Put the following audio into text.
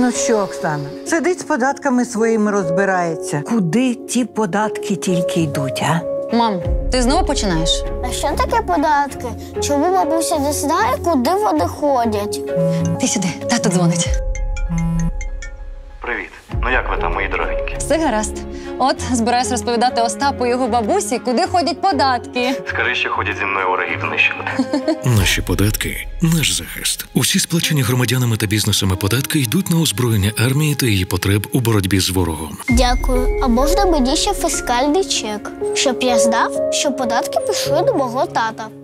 Ну що, Оксана, сидить з податками своїми розбирається. Куди ті податки тільки йдуть, а? Мам, ти знову починаєш? А що таке податки? Чому бабуся не знає, куди вони ходять? Ти сюди, тато дзвонить. Привіт. Ну як ви там, мої дорогенькі? Все гаразд. От, збираюсь розповідати Остапу і його бабусі, куди ходять податки. Скажи, що ходять зі мною ворогів нищувати. Наші податки – наш захист. Усі сплачені громадянами та бізнесами податки йдуть на озброєння армії та її потреб у боротьбі з ворогом. Дякую. А можна мені ще фіскальний чек? Щоб я знав, що податки пішли до мого тата.